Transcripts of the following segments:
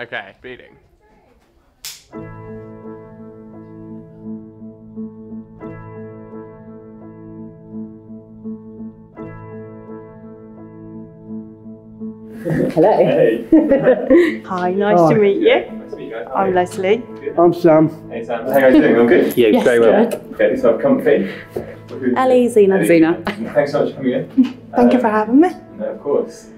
Okay, reading. Hello. Hey. Hi, nice to meet you. Yeah, nice to meet you guys. I'm Leslie. Good. I'm Sam. Hey Sam, how are you guys doing? All good? Yeah, yes, very well. Good. Okay, so I've come for Ellie, Zena. Zena. Thanks so much for coming in. Thank you for having me. No, of course.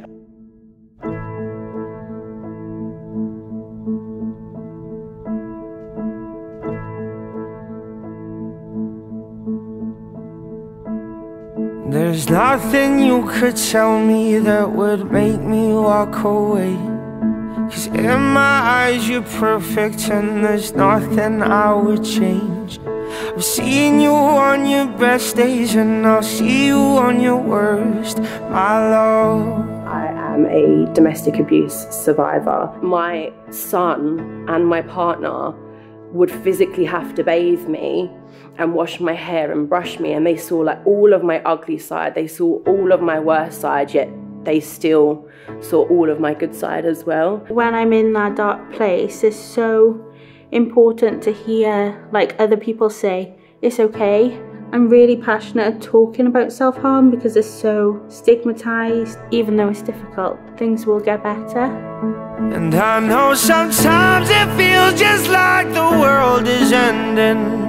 There's nothing you could tell me that would make me walk away, 'cause in my eyes you're perfect and there's nothing I would change. I've seen you on your best days and I'll see you on your worst, my love. I am a domestic abuse survivor. My son and my partner would physically have to bathe me and wash my hair and brush me, and they saw like all of my ugly side, they saw all of my worst side, yet they still saw all of my good side as well. When I'm in that dark place, it's so important to hear like other people say, it's okay. I'm really passionate at talking about self-harm because it's so stigmatized. Even though it's difficult, things will get better. And I know sometimes it feels just like the world is ending.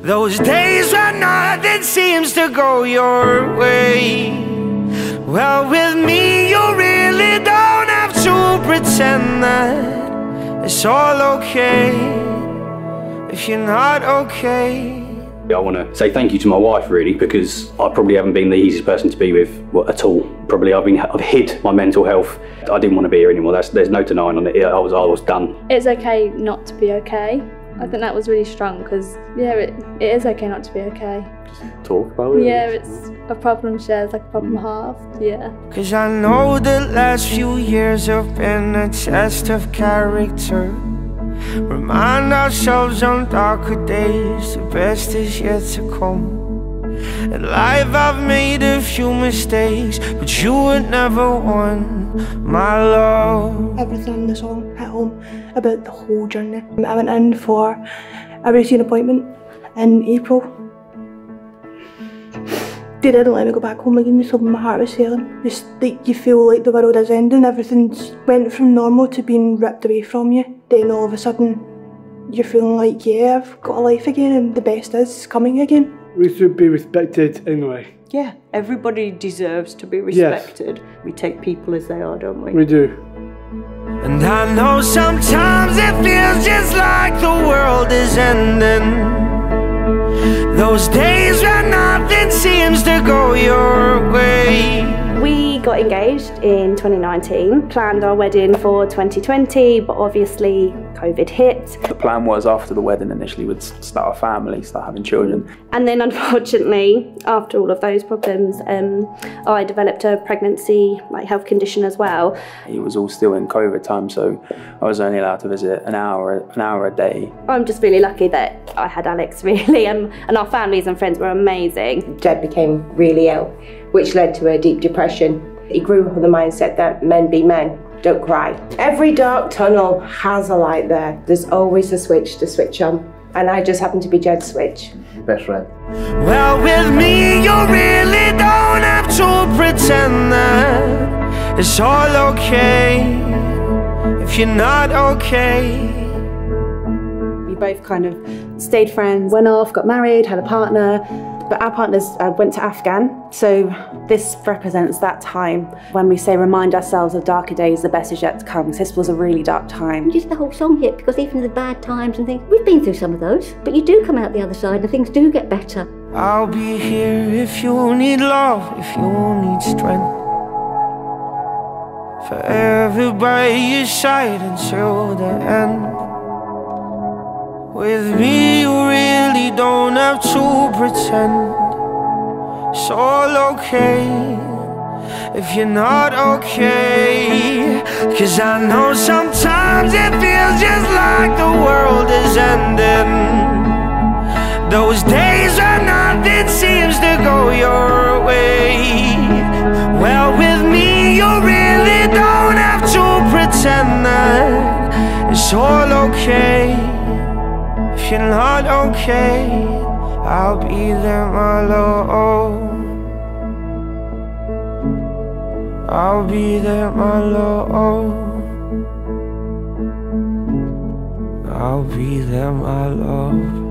Those days when nothing seems to go your way. Well, with me, you really don't have to pretend that it's all okay if you're not okay. I want to say thank you to my wife, really, because I probably haven't been the easiest person to be with at all. Probably I've hid my mental health. I didn't want to be here anymore. There's no denying on it. I was done. It's okay not to be okay. I think that was really strong because, yeah, it is okay not to be okay. Just talk about it. Yeah, it's a problem shared, like a problem halved, yeah. Because I know the last few years have been a test of character. Remind ourselves on darker days, the best is yet to come. In life I've made a few mistakes, but you were never one, my love. I've written the song at home about the whole journey. I went in for a routine appointment in April. They didn't let me go back home again, so my heart was sailing. Just like you feel like the world is ending, everything went from normal to being ripped away from you. Then all of a sudden, you're feeling like, yeah, I've got a life again and the best is coming again. We should be respected anyway. Yeah, everybody deserves to be respected. Yes. We take people as they are, don't we? We do. And I know sometimes it feels just like the world is ending. Those days when nothing seems to go your way. We got engaged in 2019, planned our wedding for 2020, but obviously Covid hit. The plan was after the wedding initially we'd start a family, start having children. And then unfortunately, after all of those problems, I developed a pregnancy health condition as well. It was all still in Covid time, so I was only allowed to visit an hour a day. I'm just really lucky that I had Alex, really, and our families and friends were amazing. Dad became really ill, which led to a deep depression. He grew up with the mindset that men be men. Don't cry. Every dark tunnel has a light there. There's always a switch to switch on. And I just happen to be Jed's switch. Best friend. Well, with me, you really don't have to pretend that it's all okay if you're not okay. We both kind of stayed friends, went off, got married, had a partner. But our partners went to Afghan, so this represents that time when we say remind ourselves of darker days, the best is yet to come. This was a really dark time. Just the whole song hit because even the bad times and things, we've been through some of those, but you do come out the other side and things do get better. I'll be here if you need love, if you need strength. For everybody you side until the end. With me, you really don't have to pretend. It's all okay if you're not okay. 'Cause I know sometimes it feels just like the world is ending. Those days when nothing seems to go your way. Well, with me, you really don't have to pretend. pretend that it's all okay. If you're not okay, I'll be there, my love. I'll be there, my love. I'll be there, my love.